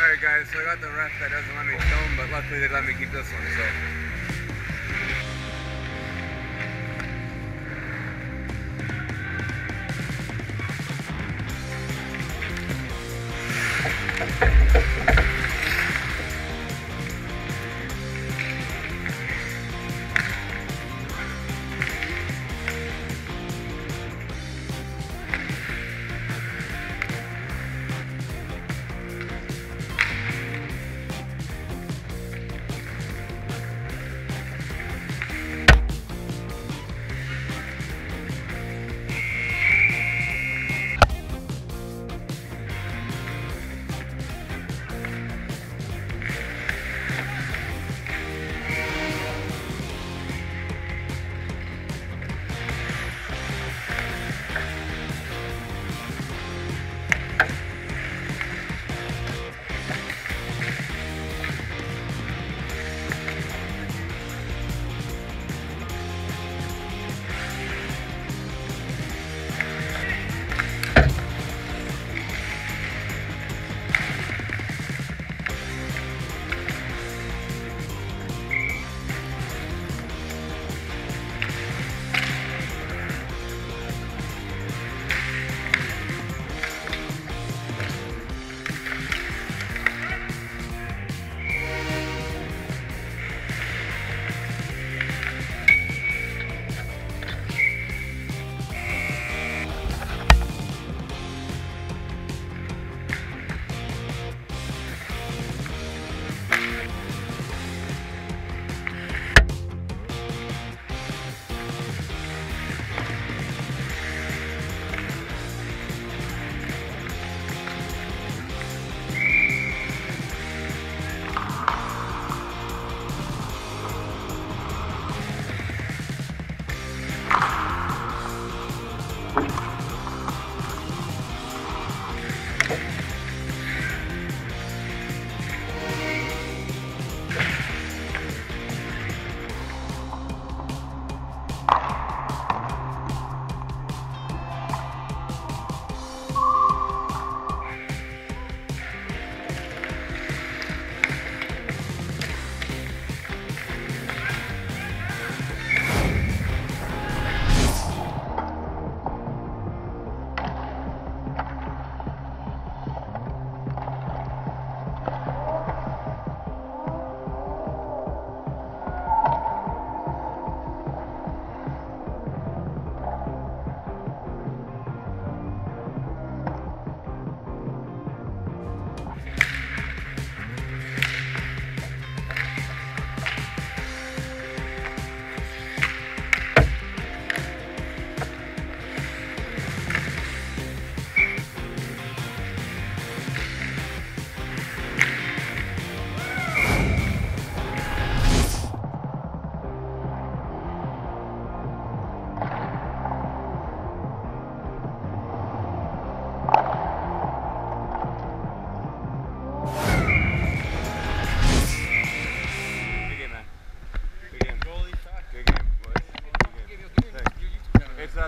Alright guys, so I got the ref that doesn't let me film, but luckily they let me keep this one, so.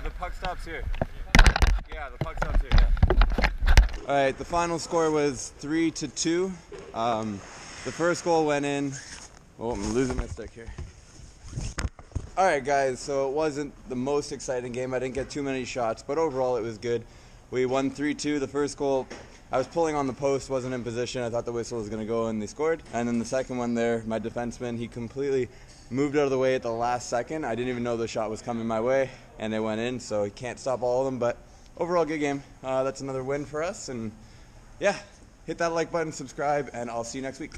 The puck stops here. Yeah, the puck stops here. Yeah. All right, the final score was 3-2. The first goal went in. Oh, I'm losing my stick here. All right, guys. So it wasn't the most exciting game. I didn't get too many shots, but overall it was good. We won 3-2. The first goal, I was pulling on the post, wasn't in position. I thought the whistle was going to go, and they scored. And then the second one there, my defenseman, he completely moved out of the way at the last second. I didn't even know the shot was coming my way, and it went in, so you can't stop all of them. But overall, good game. That's another win for us. And yeah, hit that like button, subscribe, and I'll see you next week.